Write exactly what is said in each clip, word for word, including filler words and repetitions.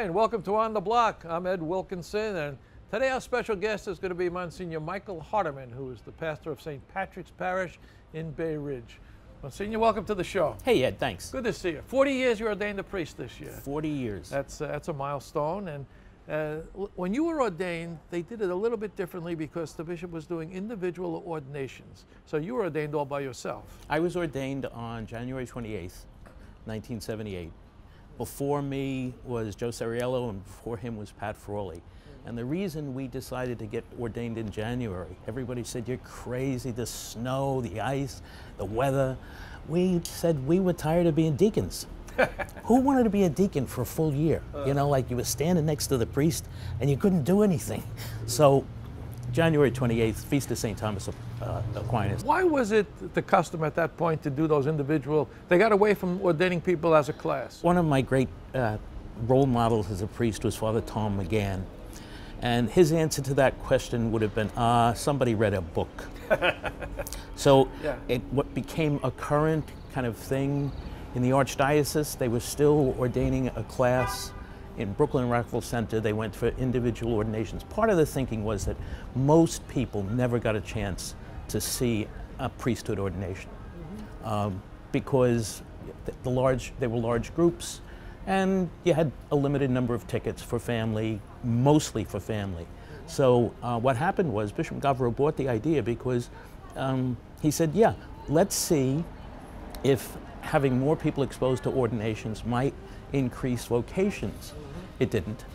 Hi, and welcome to On The Block. I'm Ed Wilkinson, and today our special guest is going to be Monsignor Michael Hardiman, who is the pastor of Saint Patrick's Parish in Bay Ridge. Monsignor, welcome to the show. Hey, Ed, thanks. Good to see you. forty years you ordained a priest this year. forty years. That's, uh, that's a milestone, and uh, when you were ordained, they did it a little bit differently because the bishop was doing individual ordinations. So you were ordained all by yourself. I was ordained on January twenty-eighth, nineteen seventy-eight. Before me was Joe Sariello, and before him was Pat Frawley. And the reason we decided to get ordained in January, everybody said, you're crazy, the snow, the ice, the weather. We said we were tired of being deacons. Who wanted to be a deacon for a full year? You know, like you were standing next to the priest and you couldn't do anything. So January twenty-eighth, Feast of Saint Thomas uh, Aquinas. Why was it the custom at that point to do those individual? They got away from ordaining people as a class. One of my great uh, role models as a priest was Father Tom McGann. And his answer to that question would have been, ah, uh, somebody read a book. So yeah. it what became a current kind of thing in the Archdiocese, they were still ordaining a class. In Brooklyn Rockville Center, they went for individual ordinations. Part of the thinking was that most people never got a chance to see a priesthood ordination mm-hmm. um, because the, the large, they were large groups, and you had a limited number of tickets for family, mostly for family. So uh, what happened was Bishop Gavreau bought the idea because um, he said, yeah, let's see if having more people exposed to ordinations might increase vocations. It didn't,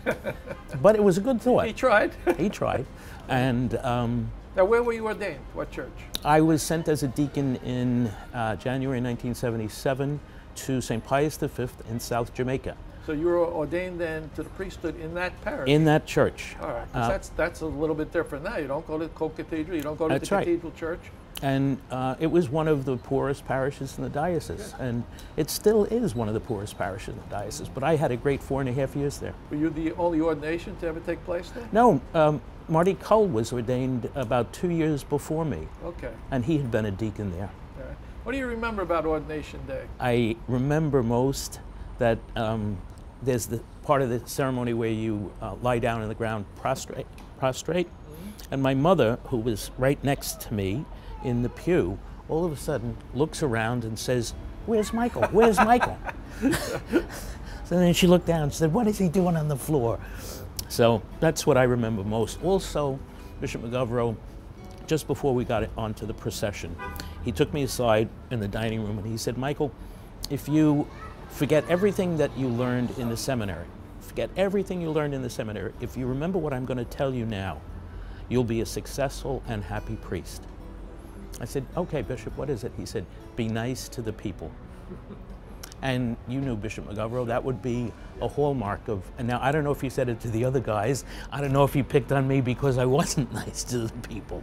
but it was a good thought. He tried. He tried. And um, now, where were you ordained? What church? I was sent as a deacon in uh, January nineteen seventy-seven to Saint Pius the Fifth in South Jamaica. So you were ordained then to the priesthood in that parish? In that church. All right. Uh, that's, that's a little bit different now. You don't go to co-cathedral, you don't go to the right. cathedral church. And uh, it was one of the poorest parishes in the diocese, and it still is one of the poorest parishes in the diocese, but I had a great four and a half years there. Were you the only ordination to ever take place there? No. Um, Marty Cull was ordained about two years before me. Okay. And he had been a deacon there. All right. What do you remember about ordination day? I remember most that um, there's the part of the ceremony where you uh, lie down on the ground prostrate, prostrate. Mm-hmm. And my mother, who was right next to me, in the pew, all of a sudden looks around and says, where's Michael? Where's Michael? So then she looked down and said, what is he doing on the floor? So that's what I remember most. Also, Bishop McGovern, just before we got onto the procession, he took me aside in the dining room and he said, Michael, if you forget everything that you learned in the seminary, forget everything you learned in the seminary, if you remember what I'm going to tell you now, you'll be a successful and happy priest. I said, okay, Bishop, what is it? He said, be nice to the people. And you knew Bishop McGovern, that would be a hallmark of, and now I don't know if you said it to the other guys, I don't know if you picked on me because I wasn't nice to the people,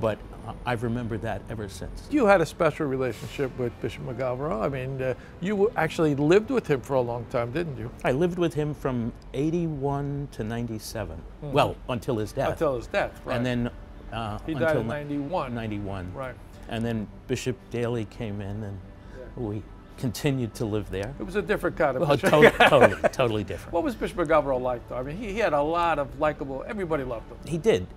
but uh, I've remembered that ever since. You had a special relationship with Bishop McGovern. I mean, uh, you actually lived with him for a long time, didn't you? I lived with him from eighty-one to ninety-seven. Hmm. Well, until his death. Until his death, right. And then Uh, he died in ninety-one. ninety-one. Right. And then Bishop Daley came in, and yeah. we continued to live there. It was a different kind of bishop. Well, totally, totally, totally different. What was Bishop McGovern like, though? I mean, he, he had a lot of likable, everybody loved him. He did.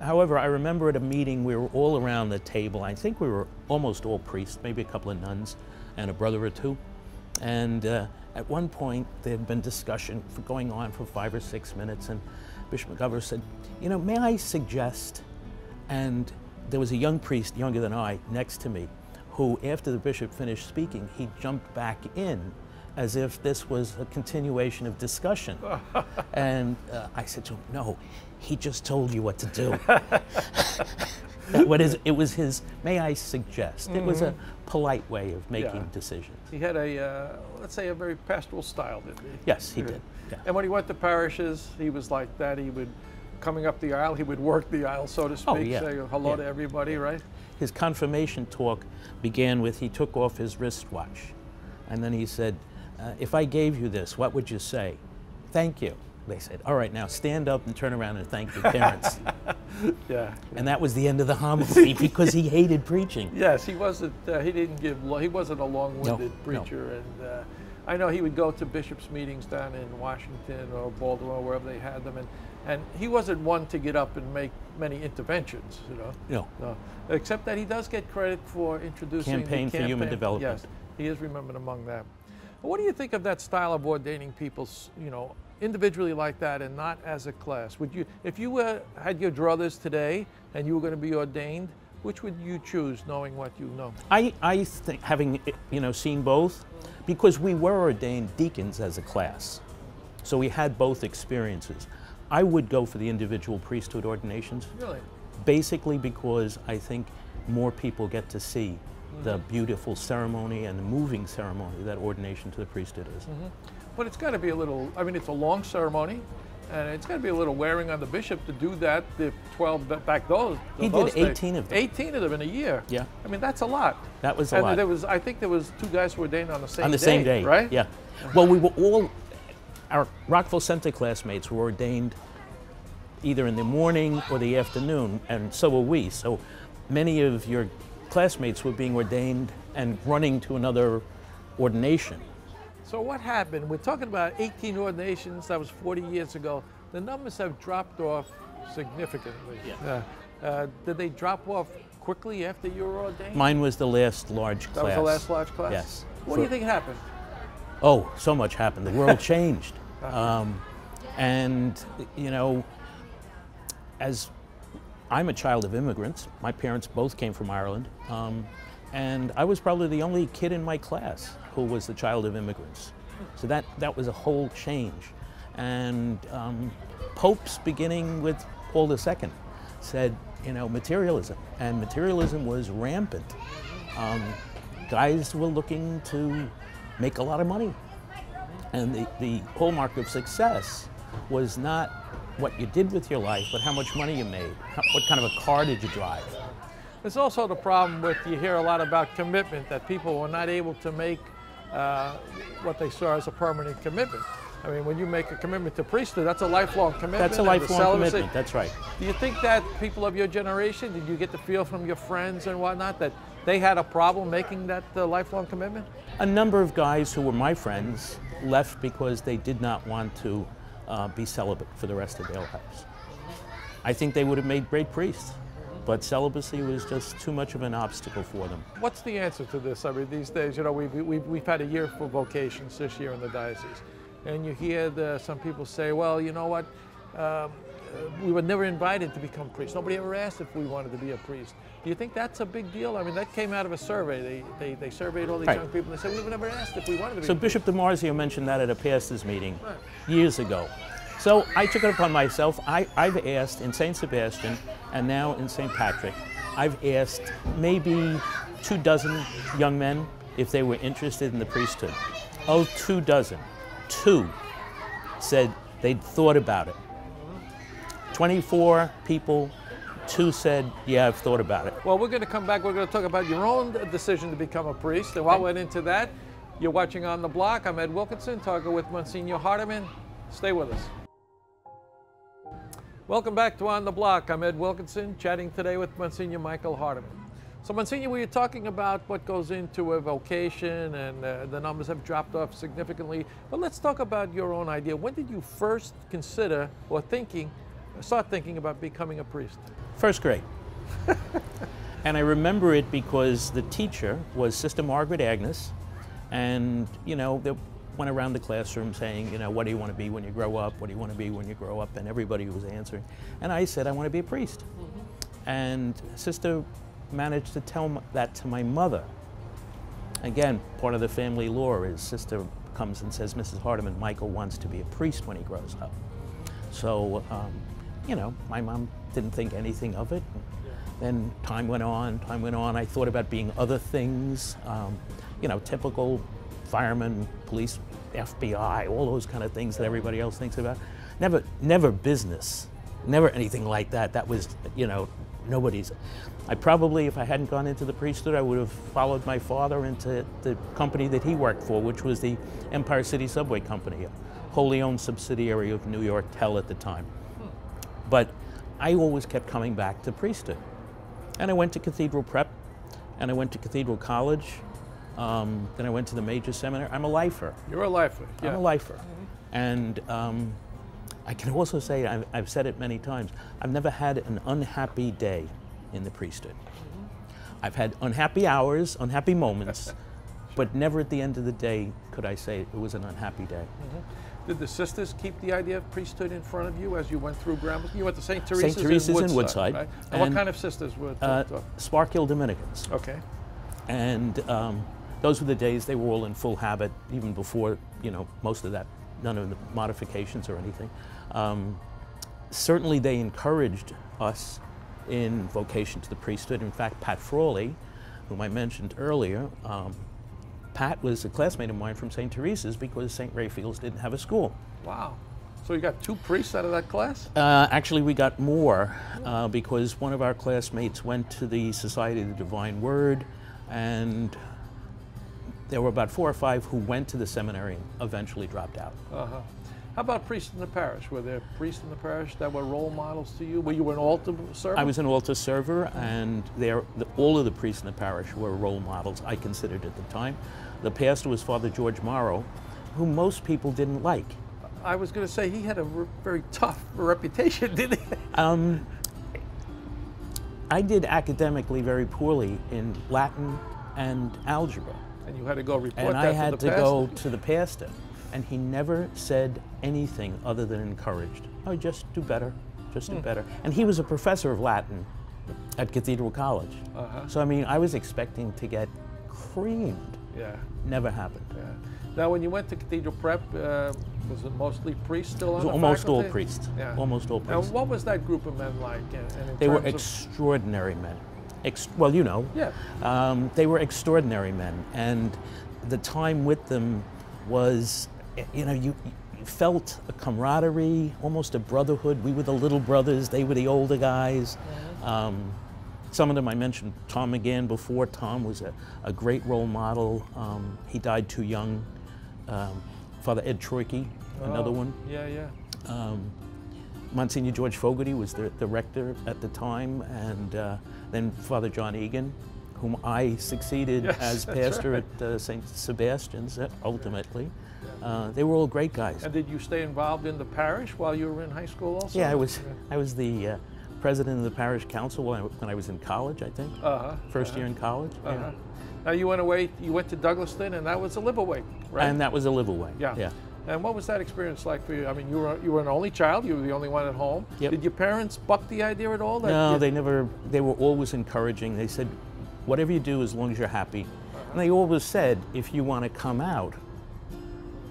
However, I remember at a meeting, we were all around the table. I think we were almost all priests, maybe a couple of nuns and a brother or two. And uh, at one point, there had been discussion for going on for five or six minutes, and Bishop McGovern said, you know, may I suggest. And there was a young priest, younger than I, next to me, who, after the bishop finished speaking, he jumped back in as if this was a continuation of discussion. And uh, I said to him, no, he just told you what to do. What is, it was his, may I suggest. Mm-hmm. It was a polite way of making yeah. decisions. He had a, uh, let's say, a very pastoral style, didn't he? Yes, he did. Yeah. And when he went to parishes, he was like that. He would. Coming up the aisle, he would work the aisle, so to speak, oh, yeah. say hello yeah. to everybody, yeah. right? His confirmation talk began with he took off his wristwatch, and then he said, uh, if I gave you this, what would you say? Thank you. They said, all right, now stand up and turn around and thank your parents. yeah. And that was the end of the homily because he hated preaching. Yes, he wasn't, uh, he didn't give, he wasn't a long-winded no, preacher. No. and. Uh, I know he would go to bishops' meetings down in Washington or Baltimore, wherever they had them, and, and he wasn't one to get up and make many interventions, you know. No. No. Except that he does get credit for introducing campaign the campaign for human development. Yes, he is remembered among them. But what do you think of that style of ordaining people, you know, individually like that and not as a class? Would you, if you were, had your druthers today and you were going to be ordained, which would you choose, knowing what you know? I, I think, having, you know, seen both, because we were ordained deacons as a class, so we had both experiences. I would go for the individual priesthood ordinations. Really? Basically because I think more people get to see mm-hmm. the beautiful ceremony and the moving ceremony that ordination to the priesthood is. Mm-hmm. But it's got to be a little, I mean, it's a long ceremony. And it's got to be a little wearing on the bishop to do that, the twelve back those. He those did eighteen days. Of them. eighteen of them in a year. Yeah. I mean, that's a lot. That was a and lot. There was, I think there was two guys who were ordained on the same day. On the day, same day. Right? Yeah. Well, we were all, our Rockville Center classmates were ordained either in the morning or the afternoon, and so were we. So many of your classmates were being ordained and running to another ordination. So what happened? We're talking about eighteen ordinations. That was forty years ago. The numbers have dropped off significantly. Yeah. Uh, uh, did they drop off quickly after you were ordained? Mine was the last large class. That was the last large class? Yes. What For, do you think happened? Oh, so much happened. The world changed. Um, and, you know, as I'm a child of immigrants, my parents both came from Ireland, um, and I was probably the only kid in my class who was the child of immigrants. So that, that was a whole change. And um, popes, beginning with Paul the Second, said, you know, materialism. And materialism was rampant. Um, guys were looking to make a lot of money. And the, the hallmark of success was not what you did with your life, but how much money you made, how, what kind of a car did you drive. There's also the problem with, you hear a lot about commitment, that people were not able to make uh, what they saw as a permanent commitment. I mean, when you make a commitment to priesthood, that's a lifelong commitment. That's a lifelong commitment, that's right. Do you think that people of your generation, did you get the feel from your friends and whatnot, that they had a problem making that uh, lifelong commitment? A number of guys who were my friends left because they did not want to uh, be celibate for the rest of their lives. I think they would have made great priests, but celibacy was just too much of an obstacle for them. What's the answer to this? I mean, these days, you know, we've, we've, we've had a year for vocations this year in the diocese. And you hear the, some people say, well, you know what, um, we were never invited to become priests. Nobody ever asked if we wanted to be a priest. Do you think that's a big deal? I mean, that came out of a survey. They, they, they surveyed all these right. young people and they said, we were never asked if we wanted to be so a priest. So Bishop DiMarzio mentioned that at a pastor's meeting right. years ago. So I took it upon myself. I, I've asked in Saint Sebastian and now in Saint Patrick, I've asked maybe two dozen young men if they were interested in the priesthood. Oh, two dozen. Two said they'd thought about it. twenty-four people, two said, yeah, I've thought about it. Well, we're going to come back. We're going to talk about your own decision to become a priest. And while we're into that, you're watching On the Block. I'm Ed Wilkinson, talking with Monsignor Hardiman. Stay with us. Welcome back to On the Block. I'm Ed Wilkinson, chatting today with Monsignor Michael Hardiman. So, Monsignor, we were talking about what goes into a vocation, and uh, the numbers have dropped off significantly. But let's talk about your own idea. When did you first consider or thinking, start thinking about becoming a priest? First grade. And I remember it because the teacher was Sister Margaret Agnes, and, you know, there went around the classroom saying, you know, what do you want to be when you grow up? What do you want to be when you grow up? And everybody was answering. And I said, I want to be a priest. Mm-hmm. And Sister managed to tell that to my mother. Again, part of the family lore is Sister comes and says, Missus Hardiman, Michael wants to be a priest when he grows up. So, um, you know, my mom didn't think anything of it. Yeah. Then time went on, time went on. I thought about being other things, um, you know, typical firemen, police, F B I, all those kind of things that everybody else thinks about. Never, never business, never anything like that. That was, you know, nobody's. I probably, if I hadn't gone into the priesthood, I would have followed my father into the company that he worked for, which was the Empire City Subway Company, a wholly owned subsidiary of New York Tell at the time. But I always kept coming back to priesthood. And I went to Cathedral Prep, and I went to Cathedral College. Um, then I went to the major seminar. I'm a lifer. You're a lifer. Yeah. I'm a lifer. Mm-hmm. And um, I can also say, I've, I've said it many times, I've never had an unhappy day in the priesthood. Mm-hmm. I've had unhappy hours, unhappy moments, but never at the end of the day could I say it was an unhappy day. Mm-hmm. Did the sisters keep the idea of priesthood in front of you as you went through grammar school? You went to Saint Teresa's, Saint Teresa's in Woodside. In Woodside right? and, and what kind of sisters were uh, Sparkill Dominicans. Okay. And um, those were the days they were all in full habit, even before, you know, most of that, none of the modifications or anything. Um, certainly they encouraged us in vocation to the priesthood. In fact, Pat Frawley, whom I mentioned earlier, um, Pat was a classmate of mine from Saint Teresa's because Saint Raphael's didn't have a school. Wow. So you got two priests out of that class? Uh, actually, we got more uh, because one of our classmates went to the Society of the Divine Word, and there were about four or five who went to the seminary and eventually dropped out. Uh-huh. How about priests in the parish? Were there priests in the parish that were role models to you? Were you an altar server? I was an altar server, and the, all of the priests in the parish were role models, I considered at the time. The pastor was Father George Morrow, who most people didn't like. I was going to say he had a re very tough reputation, didn't he? um, I did academically very poorly in Latin and algebra. And you had to go report and that I had to, the to go to the pastor. And he never said anything other than encouraged. Oh, just do better, just do mm. better. And he was a professor of Latin at Cathedral College. Uh-huh. So, I mean, I was expecting to get creamed. Yeah. Never happened. Yeah. Now, when you went to Cathedral Prep, uh, was it mostly priests still on the faculty? Almost all priests. Yeah. Almost all priests. Now, what was that group of men like? And, and in they were extraordinary men. Ex well, you know. Yeah. Um, they were extraordinary men. And the time with them was, you know, you, you felt a camaraderie, almost a brotherhood. We were the little brothers, they were the older guys. Yeah. Um, some of them I mentioned Tom McGann before. Tom was a, a great role model. Um, he died too young. Um, Father Ed Troicke, oh, another one. Yeah, yeah. Um, Monsignor George Fogarty was the, the rector at the time, and uh, then Father John Egan, whom I succeeded yes, as pastor right. at uh, Saint Sebastian's, ultimately. Yeah. Uh, they were all great guys. And did you stay involved in the parish while you were in high school also? Yeah, I was, I was the uh, president of the parish council when I, when I was in college, I think. Uh-huh, First uh-huh. year in college. Uh-huh. yeah. Now you went away, you went to Douglaston, and that was a live-away, right? And that was a live-away, yeah. yeah. And what was that experience like for you? I mean, you were you were an only child. You were the only one at home. Yep. Did your parents buck the idea at all? That no, they never. They were always encouraging. They said, whatever you do, as long as you're happy. Uh-huh. And they always said, if you want to come out,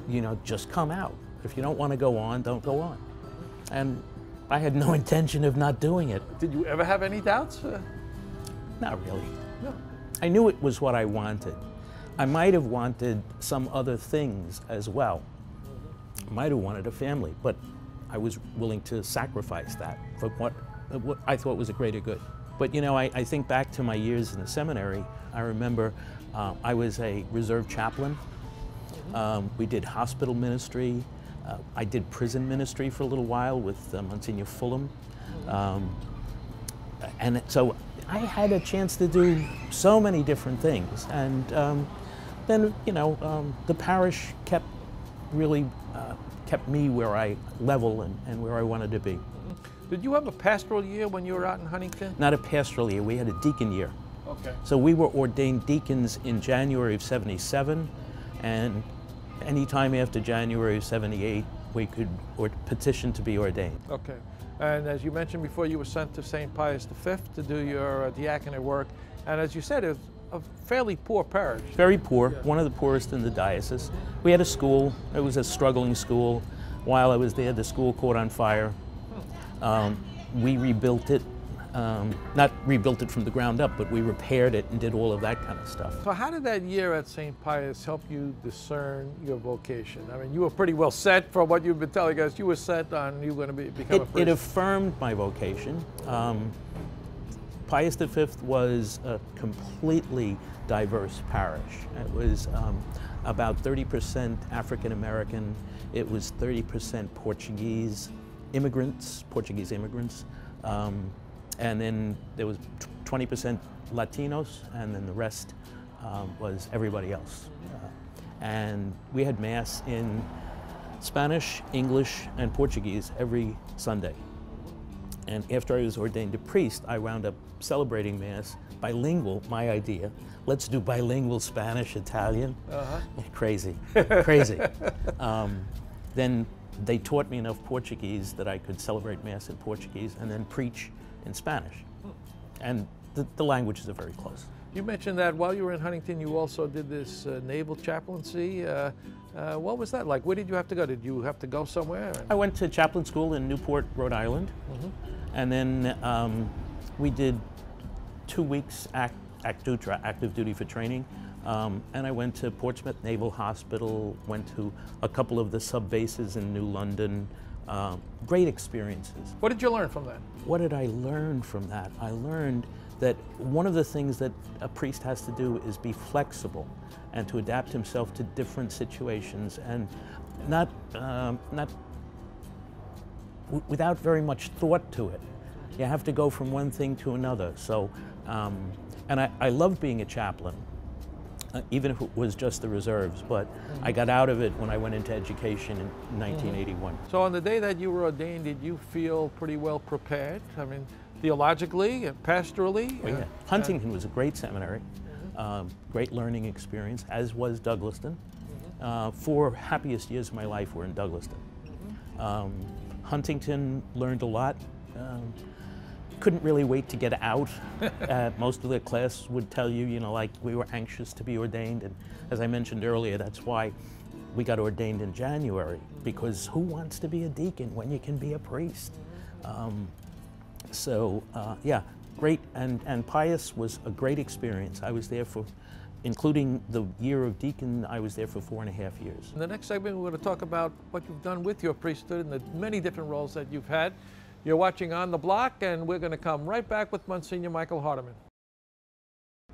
you know, just come out. If you don't want to go on, don't go on. And I had no intention of not doing it. Did you ever have any doubts? Uh, not really. No. I knew it was what I wanted. I might have wanted some other things as well. I might have wanted a family, but I was willing to sacrifice that for what, what I thought was a greater good. But you know, I, I think back to my years in the seminary. I remember uh, I was a reserve chaplain. Um, we did hospital ministry. Uh, I did prison ministry for a little while with uh, Monsignor Fulham. Um, and so I had a chance to do so many different things. And um, then, you know, um, the parish kept really uh, kept me where I level and, and where I wanted to be. Did you have a pastoral year when you were out in Huntington? Not a pastoral year, we had a deacon year. Okay. So we were ordained deacons in January of seventy-seven, and any time after January of seventy-eight, we could or petition to be ordained. Okay. And as you mentioned before, you were sent to Saint Pius the Fifth to do your uh, diaconate work. And as you said, it was a fairly poor parish. Very poor, yeah. One of the poorest in the diocese. We had a school, it was a struggling school. While I was there, the school caught on fire. Um, we rebuilt it, um, not rebuilt it from the ground up, but we repaired it and did all of that kind of stuff. So how did that year at Saint Pius help you discern your vocation? I mean, you were pretty well set for what you've been telling us. You were set on you were going to be, become it, a priest. It affirmed my vocation. Um, Pius the Fifth was a completely diverse parish. It was um, about thirty percent African American. It was thirty percent Portuguese immigrants, Portuguese immigrants. Um, and then there was twenty percent Latinos, and then the rest um, was everybody else. Uh, and we had Mass in Spanish, English, and Portuguese every Sunday. And after I was ordained a priest, I wound up celebrating Mass bilingual, my idea. Let's do bilingual Spanish, Italian. Uh-huh. Crazy, crazy. Um, then they taught me enough Portuguese that I could celebrate Mass in Portuguese and then preach in Spanish. And the, the languages are very close. You mentioned that while you were in Huntington, you also did this uh, naval chaplaincy. Uh, uh, what was that like? Where did you have to go? Did you have to go somewhere? I went to chaplain school in Newport, Rhode Island. Mm-hmm. And then um, we did two weeks act, ACTUTRA, active duty for training. Um, and I went to Portsmouth Naval Hospital, went to a couple of the sub bases in New London. Uh, great experiences. What did you learn from that? What did I learn from that? I learned that one of the things that a priest has to do is be flexible and to adapt himself to different situations and not, um, not w without very much thought to it. You have to go from one thing to another. So, um, and I, I loved being a chaplain, uh, even if it was just the reserves, but mm-hmm. I got out of it when I went into education in nineteen eighty-one. Mm-hmm. So on the day that you were ordained, did you feel pretty well prepared? I mean, theologically, and pastorally? Oh, yeah. uh, Huntington uh, was a great seminary, mm-hmm. uh, great learning experience, as was Douglaston. Mm-hmm. uh, four happiest years of my life were in Douglaston. Mm-hmm. um, Huntington, learned a lot. Um, couldn't really wait to get out. Uh, most of the class would tell you, you know, like we were anxious to be ordained. And as I mentioned earlier, that's why we got ordained in January, because who wants to be a deacon when you can be a priest? Um, so uh, yeah, great. And, and Pius was a great experience. I was there for, including the year of deacon, I was there for four and a half years. In the next segment, we're going to talk about what you've done with your priesthood and the many different roles that you've had. You're watching On The Block, and we're going to come right back with Monsignor Michael Hardiman.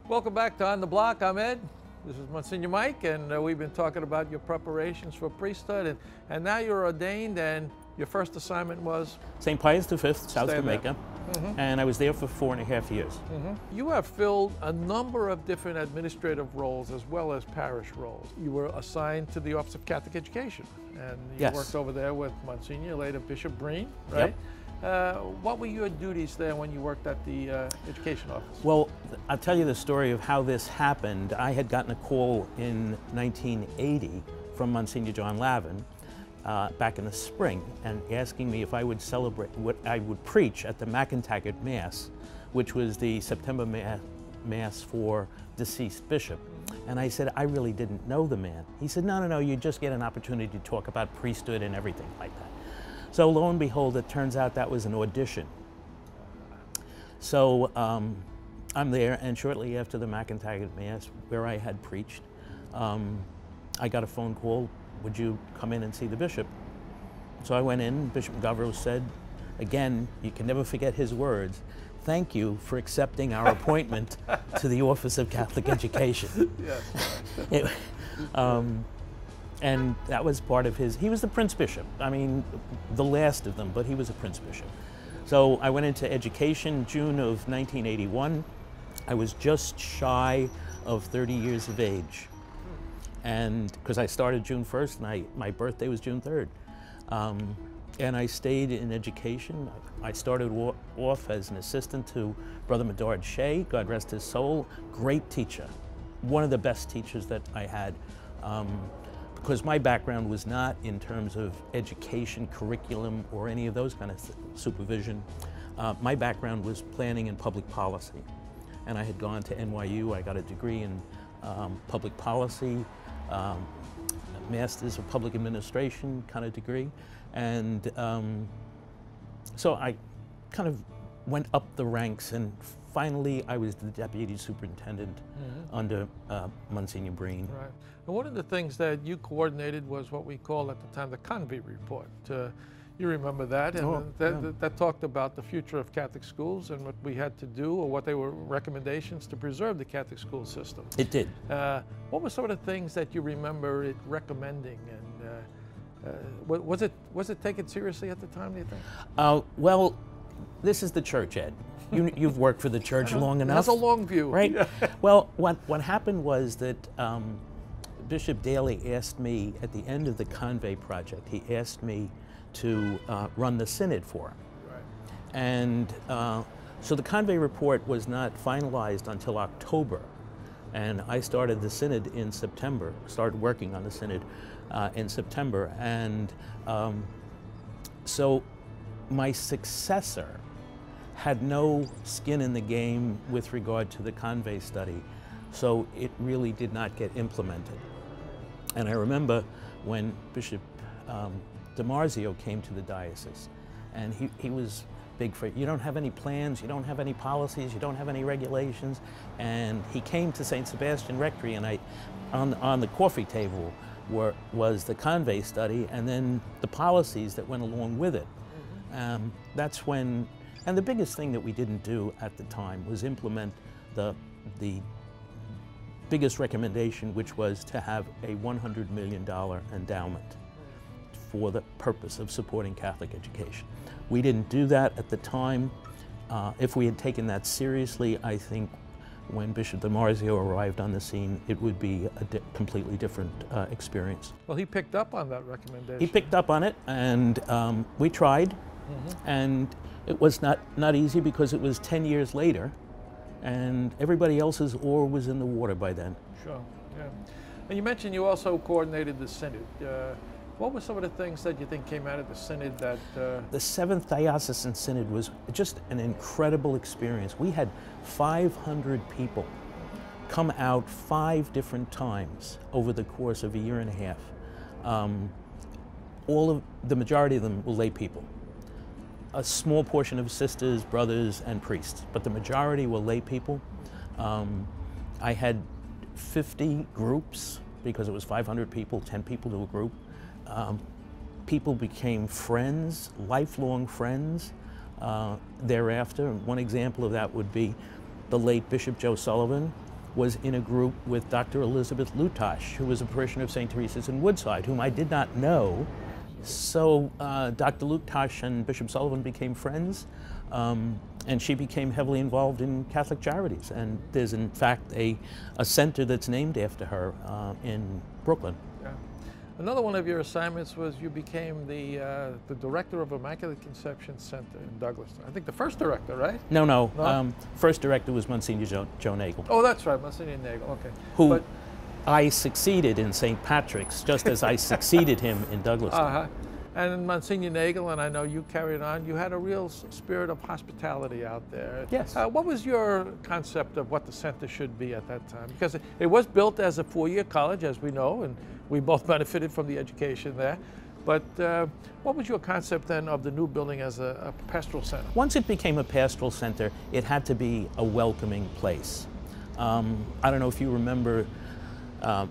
Welcome back to On The Block. I'm Ed. This is Monsignor Mike, and uh, we've been talking about your preparations for priesthood. And, and now you're ordained, and your first assignment was? Saint Pius the fifth, South Jamaica. Mm-hmm. And I was there for four and a half years. Mm-hmm. You have filled a number of different administrative roles as well as parish roles. You were assigned to the Office of Catholic Education, and you yes. worked over there with Monsignor, later Bishop Breen, right? Yep. Uh, what were your duties there when you worked at the uh, education office? Well, I'll tell you the story of how this happened. I had gotten a call in nineteen eighty from Monsignor John Lavin uh, back in the spring, and asking me if I would celebrate what I would preach at the MacIntaggart Mass, which was the September ma Mass for deceased bishop. And I said, I really didn't know the man. He said, no, no, no, you just get an opportunity to talk about priesthood and everything like that. So lo and behold, it turns out that was an audition. So um, I'm there, and shortly after the MacIntaggart Mass, where I had preached, um, I got a phone call, would you come in and see the bishop? So I went in, Bishop Gavreau said, again, you can never forget his words, thank you for accepting our appointment to the Office of Catholic Education. Yes. it, um, And that was part of his, he was the Prince Bishop. I mean, the last of them, but he was a Prince Bishop. So I went into education June of nineteen eighty-one. I was just shy of thirty years of age. And because I started June first, and I, my birthday was June third. Um, and I stayed in education. I started off as an assistant to Brother Medard Shea, God rest his soul, great teacher. One of the best teachers that I had. Um, Because my background was not in terms of education, curriculum, or any of those kind of supervision. Uh, my background was planning and public policy. And I had gone to N Y U, I got a degree in um, public policy, um, a master's of public administration kind of degree. And um, so I kind of went up the ranks, and finally I was the deputy superintendent mm-hmm. under uh, Monsignor Breen. Right. And one of the things that you coordinated was what we called at the time the Convey Report. Uh, you remember that, and oh, that, yeah. that, that talked about the future of Catholic schools and what we had to do, or what they were recommendations to preserve the Catholic school system. It did. Uh, what were some of the things that you remember it recommending, and uh, uh, was it was it taken seriously at the time, do you think? Uh, well. This is the church, Ed. you, you've worked for the church long enough. That's a long view. Right? Yeah. Well, what, what happened was that um, Bishop Daley asked me, at the end of the Convey project, he asked me to uh, run the synod for him. Right. And uh, so the Convey Report was not finalized until October. And I started the synod in September, started working on the synod uh, in September. And um, so my successor had no skin in the game with regard to the Convey study. So it really did not get implemented. And I remember when Bishop um, DiMarzio came to the diocese, and he, he was big for, you don't have any plans, you don't have any policies, you don't have any regulations. And he came to Saint Sebastian Rectory, and I, on, on the coffee table were, was the Convey study and then the policies that went along with it. Um, that's when, and the biggest thing that we didn't do at the time was implement the, the biggest recommendation, which was to have a one hundred million dollar endowment for the purpose of supporting Catholic education. We didn't do that at the time. Uh, if we had taken that seriously, I think when Bishop DiMarzio arrived on the scene, it would be a di completely different uh, experience. Well, he picked up on that recommendation. He picked up on it, and um, we tried, mm-hmm. and it was not, not easy because it was ten years later, and everybody else's oar was in the water by then. Sure, yeah. And you mentioned you also coordinated the synod. Uh, What were some of the things that you think came out of the synod that... Uh... The Seventh Diocesan Synod was just an incredible experience. We had five hundred people come out five different times over the course of a year and a half. Um, all of, the majority of them were lay people. A small portion of sisters, brothers, and priests, but the majority were lay people. Um, I had fifty groups, because it was five hundred people, ten people to a group. Um, people became friends, lifelong friends uh, thereafter. One example of that would be the late Bishop Joe Sullivan was in a group with Doctor Elizabeth Lutash, who was a parishioner of Saint Teresa's in Woodside, whom I did not know. So uh, Doctor Lutash and Bishop Sullivan became friends, um, and she became heavily involved in Catholic charities. And there's, in fact, a, a center that's named after her uh, in Brooklyn. Yeah. Another one of your assignments was you became the, uh, the director of Immaculate Conception Center in Douglaston. I think the first director, right? No, no. no? Um, first director was Monsignor Joe, Joe Nagel. Oh, that's right, Monsignor Nagel, okay. Who but I succeeded in Saint Patrick's, just as I succeeded him in Douglaston. Uh-huh. And Monsignor Nagel, and I know you carried on, you had a real spirit of hospitality out there. Yes. Uh, what was your concept of what the center should be at that time? Because it, it was built as a four-year college, as we know, and we both benefited from the education there. But uh, what was your concept then of the new building as a, a pastoral center? Once it became a pastoral center, it had to be a welcoming place. Um, I don't know if you remember uh,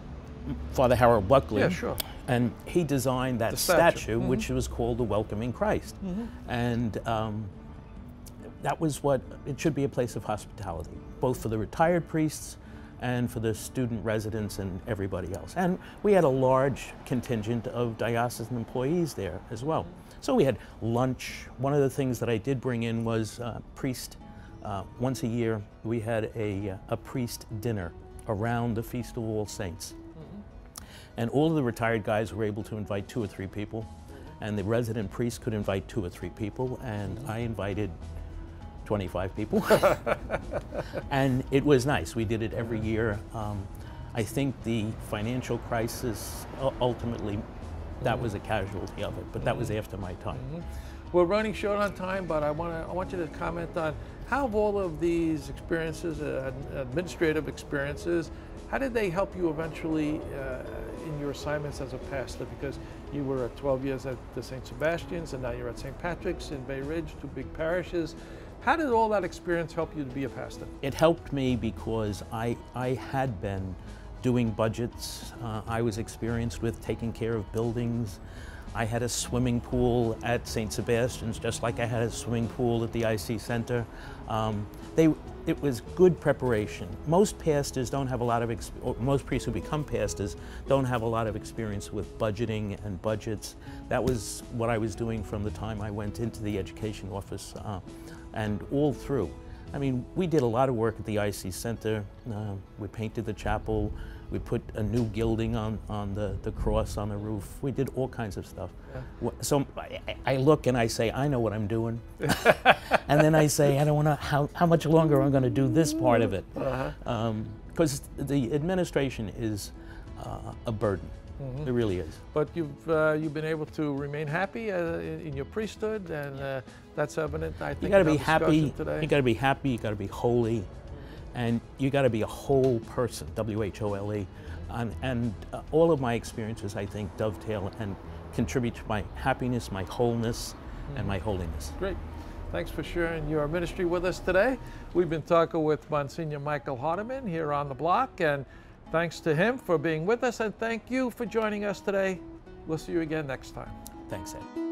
Father Harold Buckley. Yeah, sure. And he designed that statue, statue mm-hmm. which was called the Welcoming Christ. Mm-hmm. And um, that was what, it should be a place of hospitality, both for the retired priests and for the student residents and everybody else. And we had a large contingent of diocesan employees there as well. So we had lunch. One of the things that I did bring in was uh, priest. Uh, once a year, we had a, a priest dinner around the Feast of All Saints. And all of the retired guys were able to invite two or three people, and the resident priest could invite two or three people, and I invited twenty-five people. And it was nice. We did it every year. Um, I think the financial crisis, uh, ultimately, that was a casualty of it, but that was after my time. Mm-hmm. We're running short on time, but I want to, I want you to comment on how all of these experiences, uh, administrative experiences, how did they help you eventually uh, in your assignments as a pastor? Because you were at twelve years at the Saint Sebastian's, and now you're at Saint Patrick's in Bay Ridge, two big parishes. How did all that experience help you to be a pastor? It helped me because I, I had been doing budgets. Uh, I was experienced with taking care of buildings. I had a swimming pool at Saint Sebastian's, just like I had a swimming pool at the I C Center. Um, they, it was good preparation. Most pastors don't have a lot of, ex or most priests who become pastors don't have a lot of experience with budgeting and budgets. That was what I was doing from the time I went into the education office uh, and all through. I mean, we did a lot of work at the I C Center. Uh, we painted the chapel. We put a new gilding on, on the, the cross on the roof. We did all kinds of stuff. Yeah. So I, I look and I say, I know what I'm doing. And then I say, I don't want to, how, how much longer I'm going to do this part of it? Because uh-huh. um, the administration is uh, a burden. Mm-hmm. It really is. But you've uh, you've been able to remain happy uh, in, in your priesthood, and uh, that's evident. I think you got to be happy. Today. You got to be happy. You got to be holy, and you got to be a whole person. W H O L E, and, and uh, all of my experiences, I think, dovetail and contribute to my happiness, my wholeness, mm-hmm. and my holiness. Great. Thanks for sharing your ministry with us today. We've been talking with Monsignor Michael Hardiman here on The Block, and thanks to him for being with us, and thank you for joining us today. We'll see you again next time. Thanks, Ed.